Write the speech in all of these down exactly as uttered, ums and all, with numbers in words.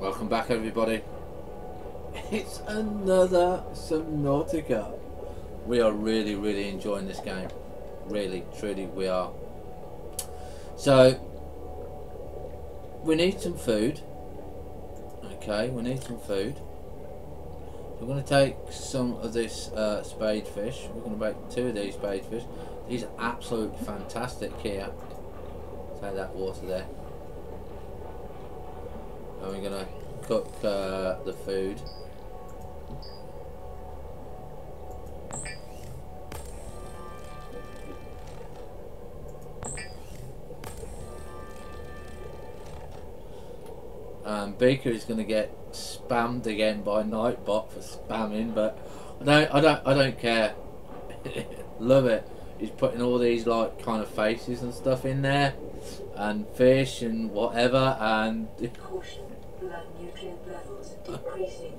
Welcome back, everybody. It's another Subnautica. We are really, really enjoying this game. Really, truly, we are. So, we need some food. Okay, we need some food. We're going to take some of this uh, spade fish. We're going to make two of these spade fish. These are absolutely fantastic here. Take that water there. And we're going to cook uh, the food. Um, Beaker is going to get spammed again by Nightbot for spamming, but I don't, I don't, I don't care. Love it. He's putting all these like kind of faces and stuff in there, and fish and whatever, and caution, blood nutrient levels decreasing.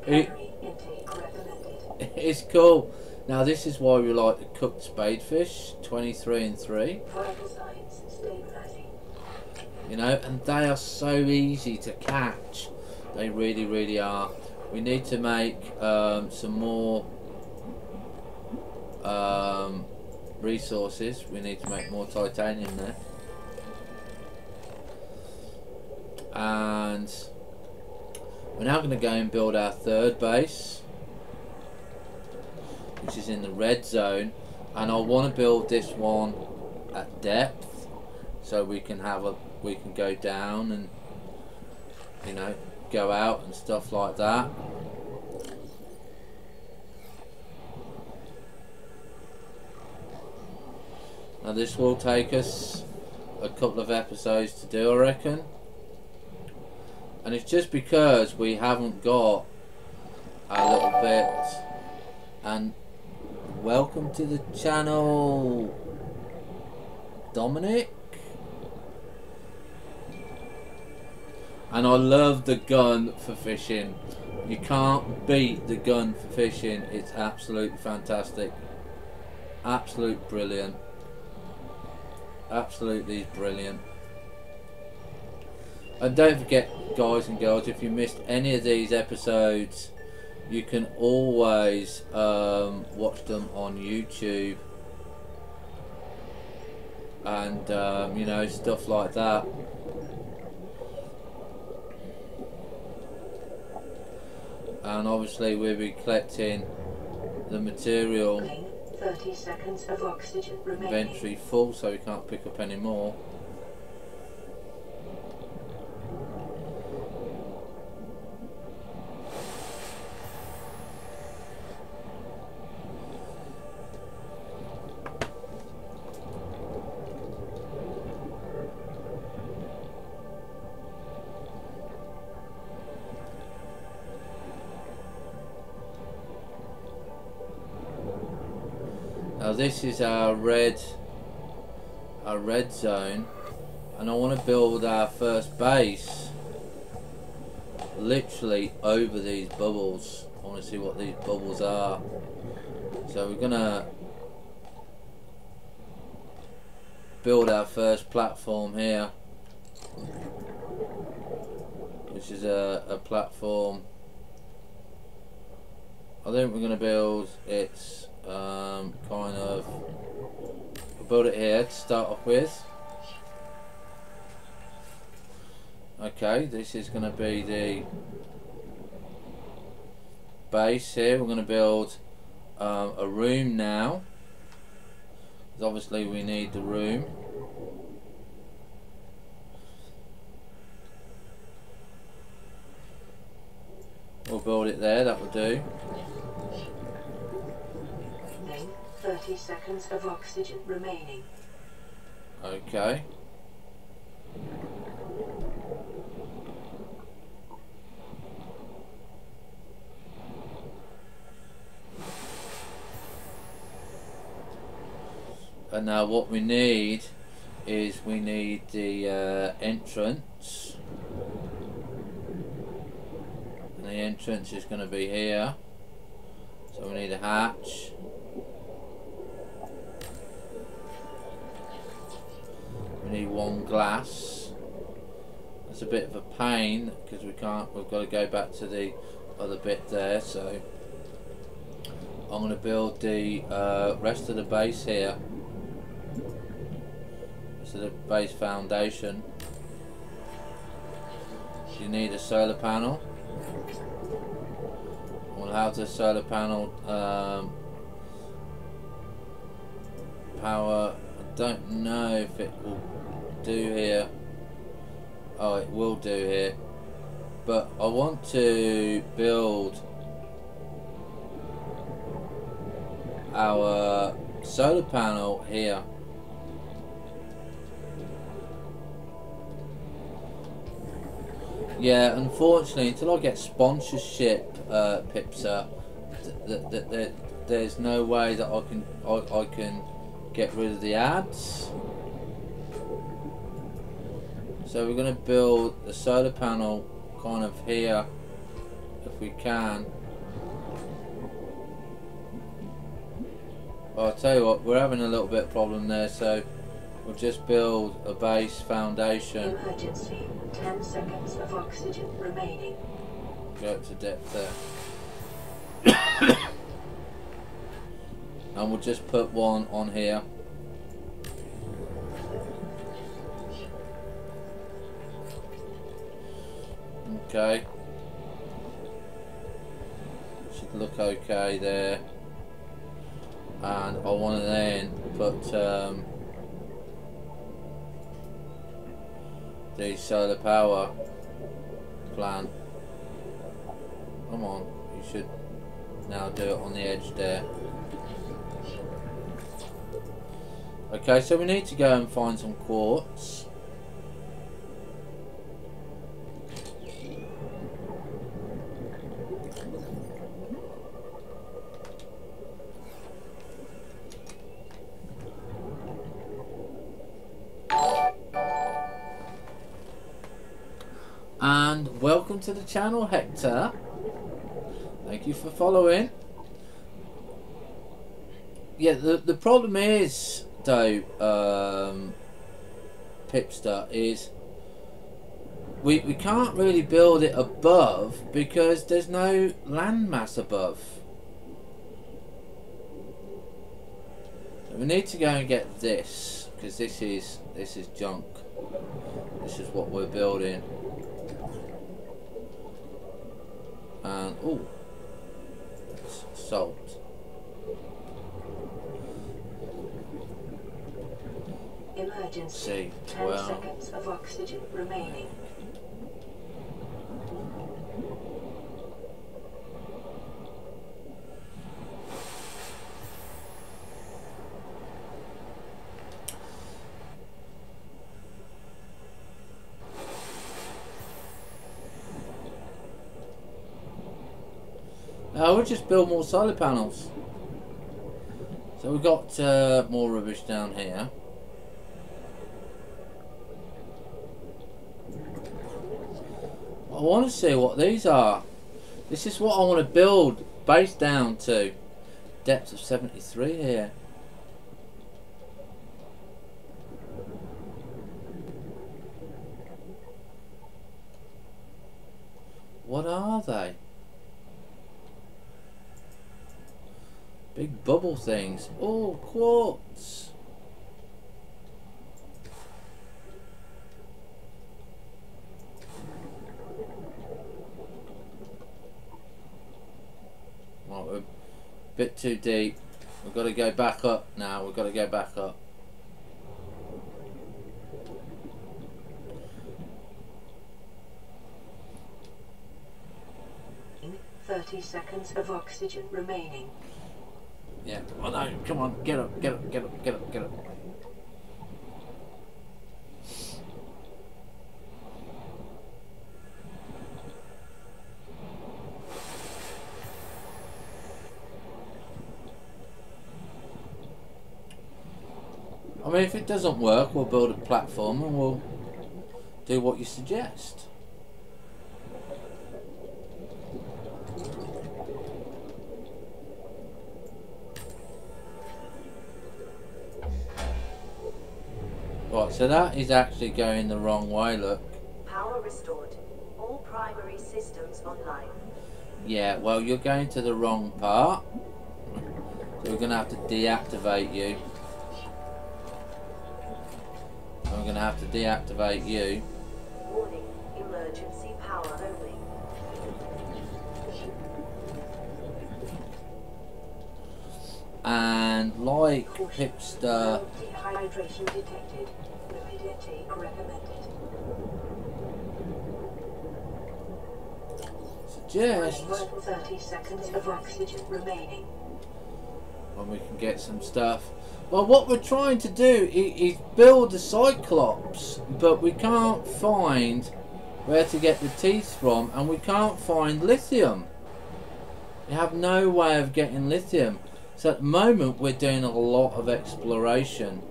Primary intake recommended. It's cool. Now this is why we like the cooked spade fish, twenty-three and three. You know, and they are so easy to catch. They really, really are. We need to make um, some more um, resources. We need to make more titanium there. And we're now going to go and build our third base, which is in the red zone. And I want to build this one at depth, so we can have a we can go down and, you know, go out and stuff like that. Now this will take us a couple of episodes to do, I reckon, and it's just because we haven't got a little bit. And welcome to the channel, Dominic. And I love the gun for fishing. You can't beat the gun for fishing. It's absolutely fantastic. Absolute brilliant. Absolutely brilliant. And don't forget, guys and girls, if you missed any of these episodes, you can always um, watch them on YouTube. And, um, you know, stuff like that. And obviously we'll be collecting the material. thirty seconds of oxygen remaining. Inventory full, so we can't pick up any more. Now this is our red, our red zone, and I want to build our first base literally over these bubbles. I want to see what these bubbles are. So we're gonna build our first platform here, which is a, a platform. I think we're gonna build its Um, kind of we'll build it here to start off with. Okay, this is going to be the base here. We're going to build um, a room now, because obviously we need the room. We'll build it there, that will do. thirty seconds of oxygen remaining. Okay. And now what we need is we need the uh, entrance. And the entrance is going to be here. So we need a hatch. We need one glass. Let's It's a bit of a pain because we can't, we've got to go back to the other bit there, so I'm going to build the uh, rest of the base here, so the base foundation. You need a solar panel. We'll have the solar panel um, power. I don't know if it will do here. Oh, it will do here, but I want to build our solar panel here. Yeah, unfortunately, until I get sponsorship, uh, Pipsa, th th th there's no way that I can I, I can get rid of the ads. So we're going to build a solar panel kind of here, if we can. Well, I'll tell you what, we're having a little bit of problem there, so we'll just build a base foundation. Emergency. Ten seconds of oxygen remaining. Go up to depth there. And we'll just put one on here. Okay. Should look okay there. And I want to then put um, the solar power plant. Come on, you should now do it on the edge there. Okay, so we need to go and find some quartz. And welcome to the channel, Hector. Thank you for following. Yeah, the, the problem is, though, um, Pipster, is we, we can't really build it above because there's no landmass above. We need to go and get this, because this is, this is junk. This is what we're building. And oh, salt. Emergency. See, ten well, seconds of oxygen remaining. I would just build more solar panels. So we've got uh, more rubbish down here. I want to see what these are. This is what I want to build base down to. Depth of seventy-three here. What are they? Big bubble things. Oh, quartz. Well, we're a bit too deep. We've got to go back up now. We've got to go back up. Thirty seconds of oxygen remaining. Yeah. Oh no, come on, get up, get up, get up, get up, get up. I mean, if it doesn't work, we'll build a platform and we'll do what you suggest. Right, so that is actually going the wrong way, look. Power restored. All primary systems online. Yeah, well, you're going to the wrong part. So we're going to have to deactivate you. I'm going to have to deactivate you. Warning, emergency power only. And like Pipster... Dehydration detected. Rapidity recommended. Suggests... thirty seconds of oxygen remaining. And we can get some stuff. Well, what we're trying to do is, is build a Cyclops, but we can't find where to get the teeth from, and we can't find lithium. We have no way of getting lithium. So at the moment we're doing a lot of exploration,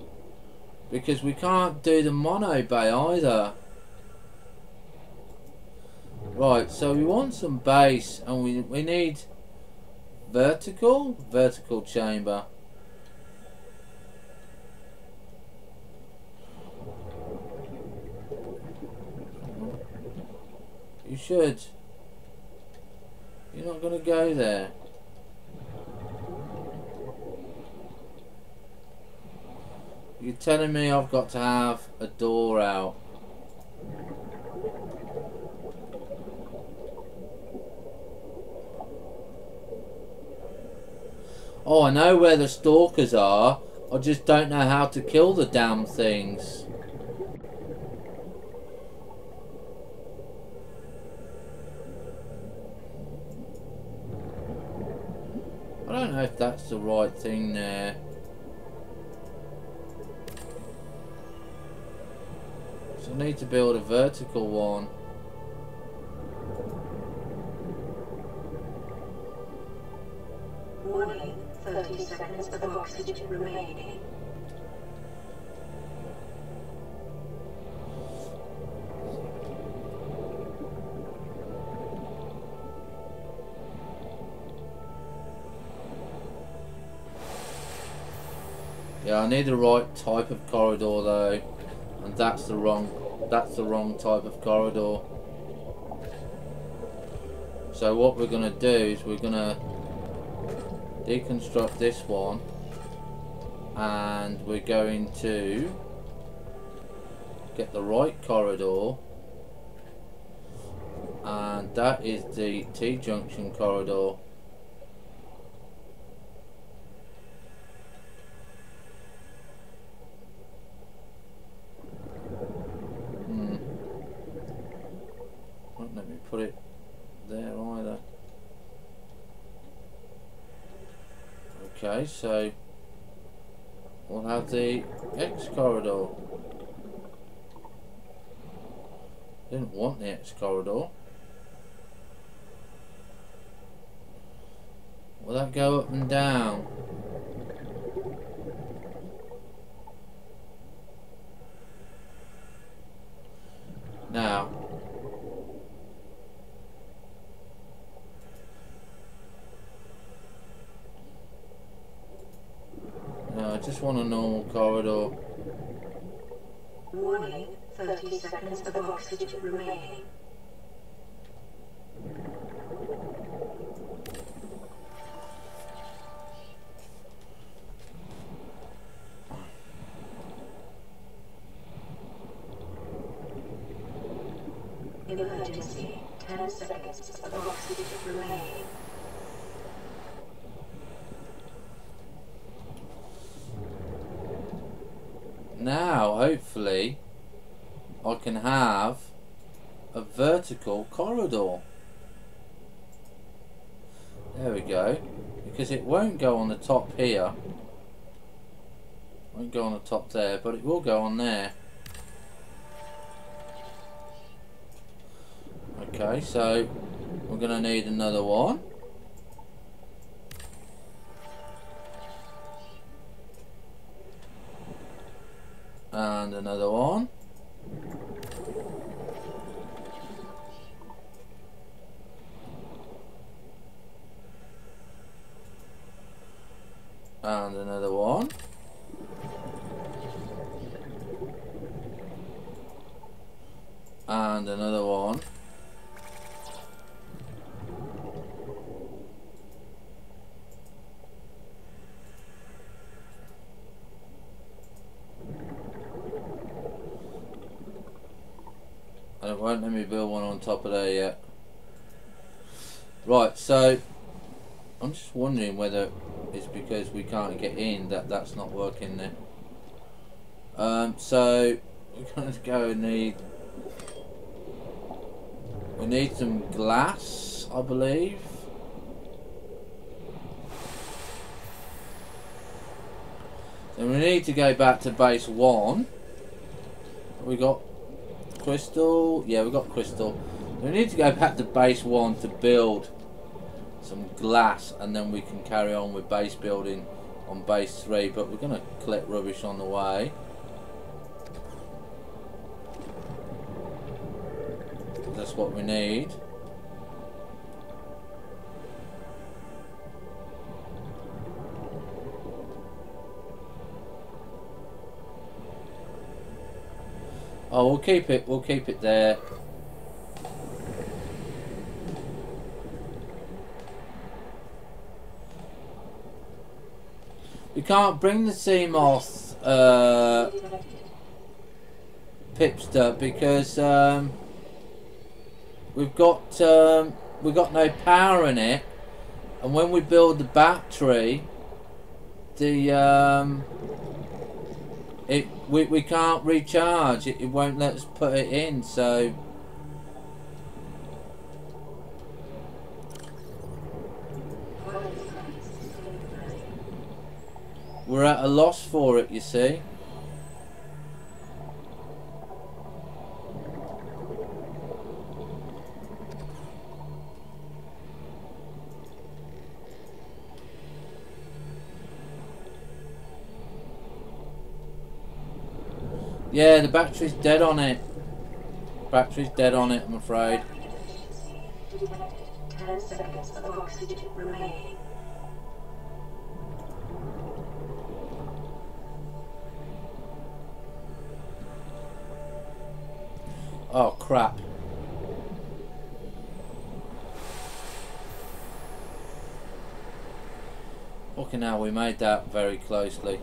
because we can't do the mono bay either. Right, so we want some base, and we, we need vertical, vertical chamber. You should. You're not going to go there. You're telling me I've got to have a door out. Oh, I know where the stalkers are. I just don't know how to kill the damn things. I don't know if that's the right thing there. So I need to build a vertical one. Warning, thirty seconds of oxygen remaining. Yeah, I need the right type of corridor though, and that's the wrong, that's the wrong type of corridor. So what we're gonna do is we're gonna deconstruct this one, and we're going to get the right corridor, and that is the T-junction corridor. Put it there either. Okay, so we'll have the X corridor. Didn't want the X corridor. Will that go up and down? Now I just want a normal corridor. Warning, thirty seconds of oxygen remaining. Emergency, ten seconds of oxygen remaining. Now, hopefully, I can have a vertical corridor. There we go. Because it won't go on the top here. Won't go on the top there, but it will go on there. Okay, so we're going to need another one. And another one. And another one. and another one. And it won't let me build one on top of there yet. Right, so I'm just wondering whether it's because we can't get in that that's not working there. Um, so we're going to go and need, we need some glass, I believe. Then we need to go back to base one. We got crystal, yeah, we got crystal. We need to go back to base one to build some glass, and then we can carry on with base building on base three, but we're gonna collect rubbish on the way. That's what we need. Oh, we'll keep it, we'll keep it there. We can't bring the Seamoth uh, Pipster because um, we've got um, we've got no power in it, and when we build the battery, the um, it we we can't recharge it. It won't let us put it in. So we're at a loss for it, you see. Yeah, the battery's dead on it. Battery's dead on it, I'm afraid. Ten seconds of oxygen remaining. Oh crap. Fucking hell, we made that very closely.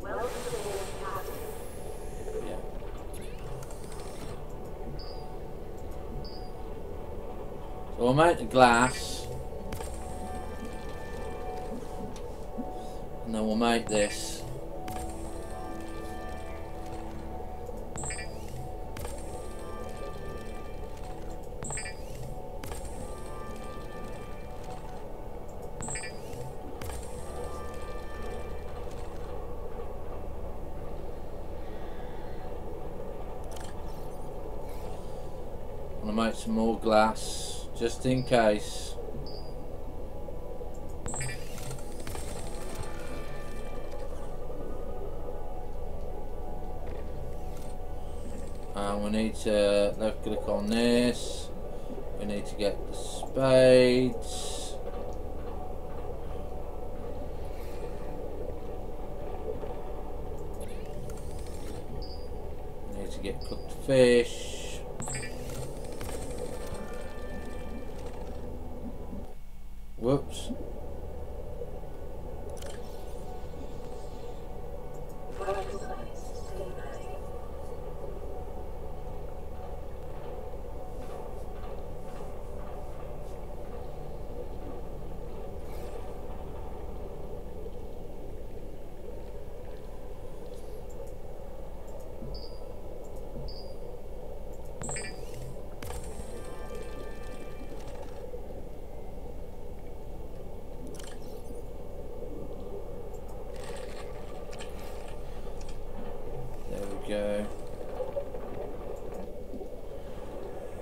Well, yeah. So we'll make the glass. And then we'll make this. Make some more glass just in case. And we need to left click on this. We need to get the spades. We need to get cooked fish. Whoops.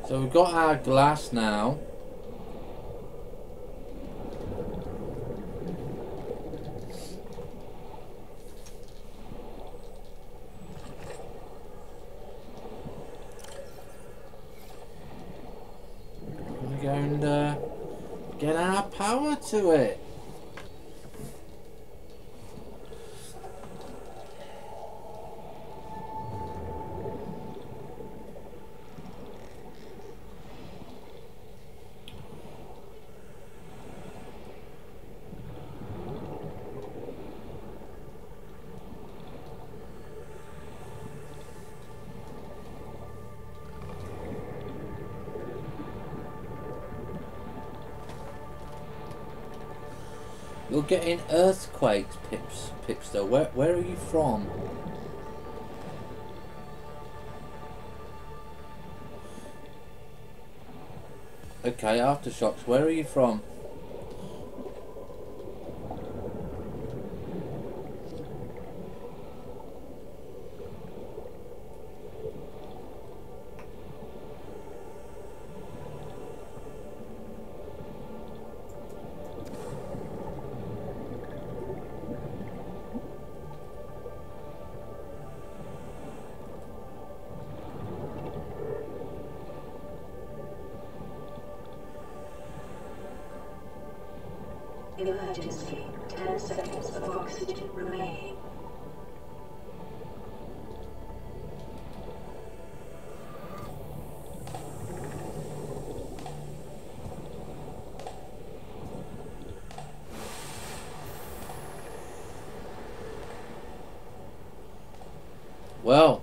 So we've got our glass now. We're gonna go and uh, get our power to it. You're getting earthquakes, Pips, Pipster. Where, where are you from? Okay, aftershocks, where are you from? Emergency. Ten seconds of oxygen remaining. Well,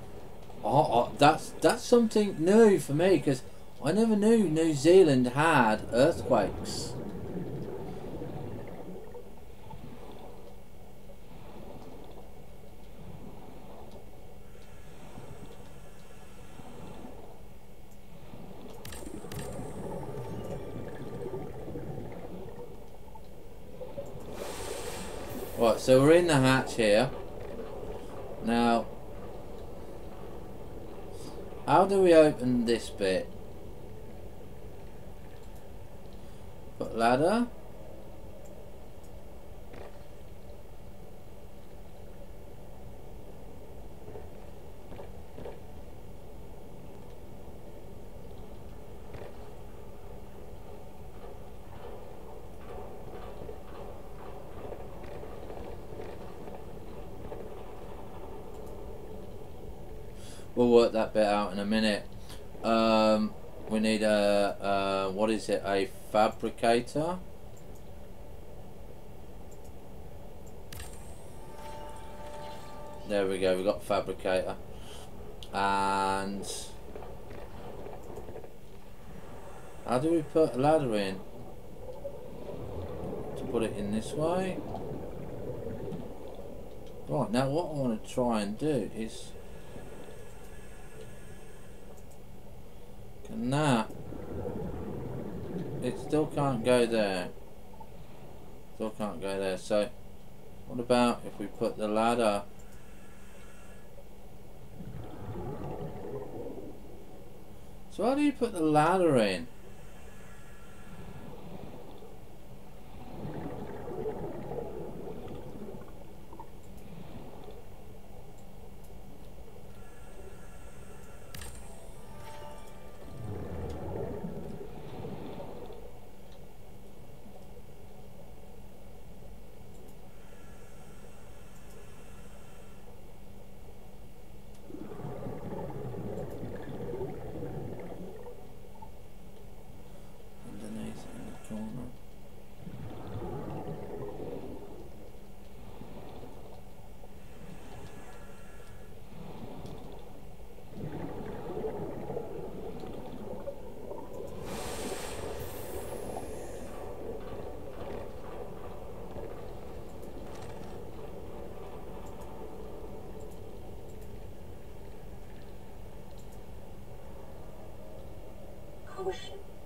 oh, oh, that's that's something new for me because I never knew New Zealand had earthquakes. Right, so we're in the hatch here. Now, how do we open this bit? Put ladder. We'll work that bit out in a minute. Um, we need a, a, what is it, a fabricator? There we go, we got fabricator. And how do we put a ladder in? To put it in this way. Right, now what I want to try and do is... Nah, it still can't go there. Still can't go there. So, what about if we put the ladder? So, how do you put the ladder in?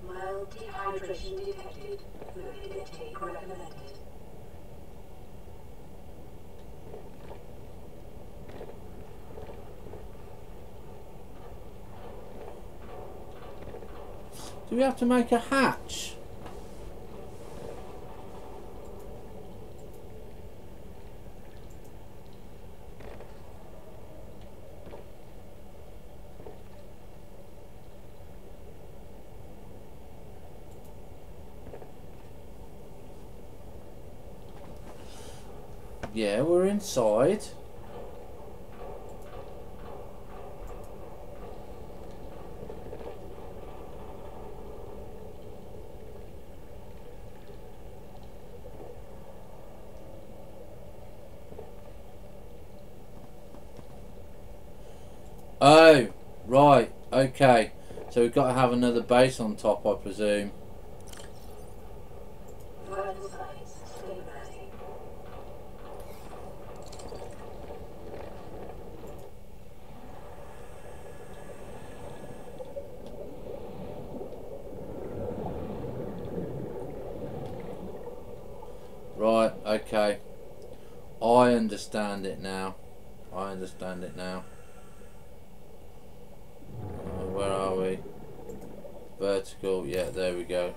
Mild dehydration detected. Fluidity recommended. Do we have to make a hatch? Yeah, we're inside. Oh, right, okay. So we've got to have another base on top, I presume. Well, Right, okay. I understand it now. I understand it now. Uh, where are we? Vertical, yeah, there we go.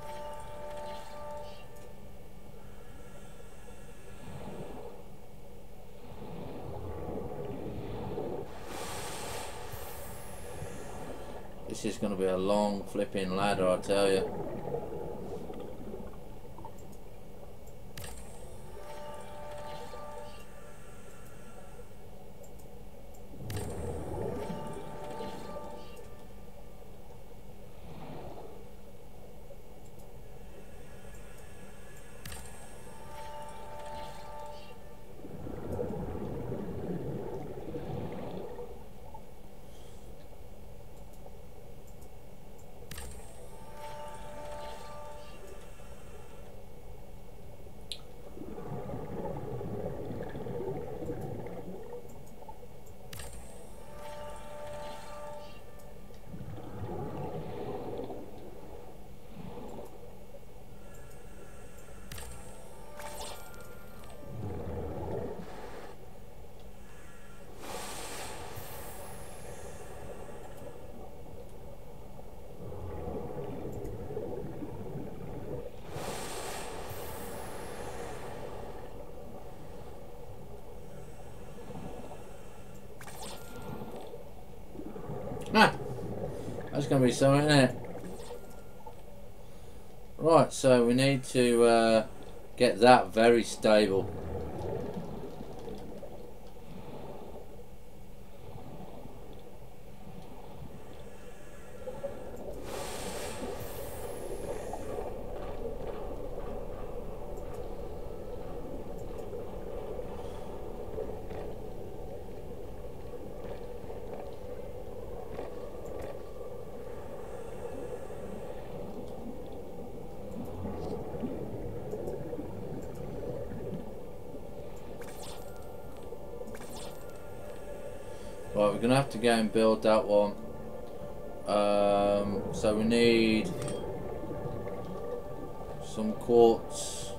This is going to be a long flipping ladder, I tell you. Ah, that's going to be something, isn't it? Right, so we need to uh, get that very stable. Right, we're going to have to go and build that one. Um, so we need some quartz.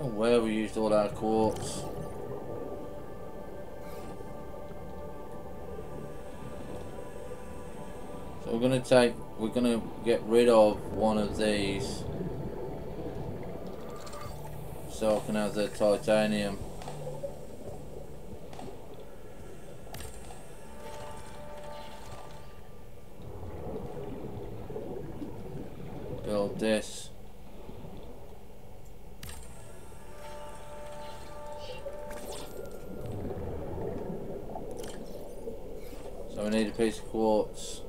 Oh, where we used all our quartz. So we're going to take, we're going to get rid of one of these. So I can have the titanium. Build this. So we need a piece of quartz.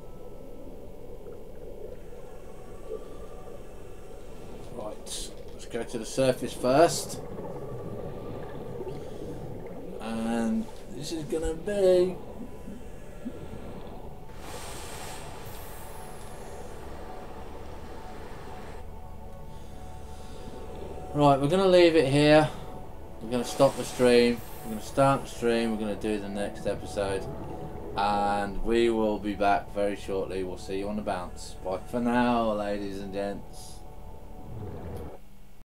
Go to the surface first, and this is gonna be right. We're gonna leave it here. We're gonna stop the stream. We're gonna start the stream. We're gonna do the next episode, and we will be back very shortly. We'll see you on the bounce. Bye for now, ladies and gents.